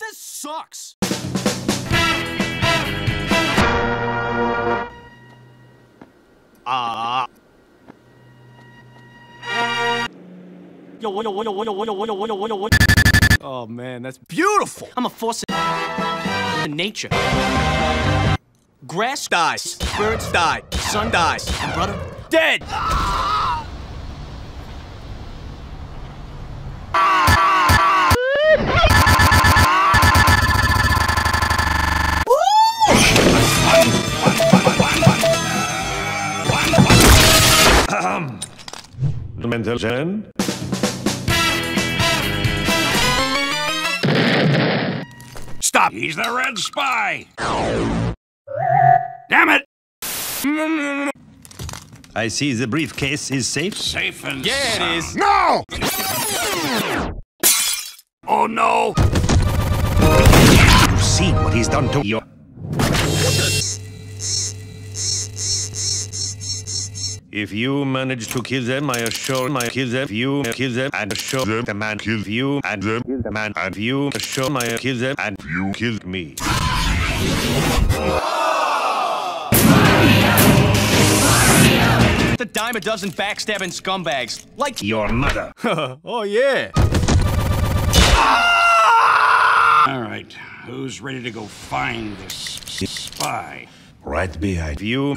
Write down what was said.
This sucks! Yo, oh man, that's beautiful! I'm a force in nature. Grass dies, birds die, sun dies, and brother dead! Mendelchen? Stop! He's the Red Spy! Damn it! I see the briefcase is safe. Safe and yeah, sound. It is. No! Oh no! You've seen what he's done to you. If you manage to kill them, I assure my kill them. You kill them and show them the man kills you and them kill the man and you assure my kill them and you killed me. The dime a dozen backstabbing scumbags like your mother. Oh yeah. All right, who's ready to go find this spy? Right behind you.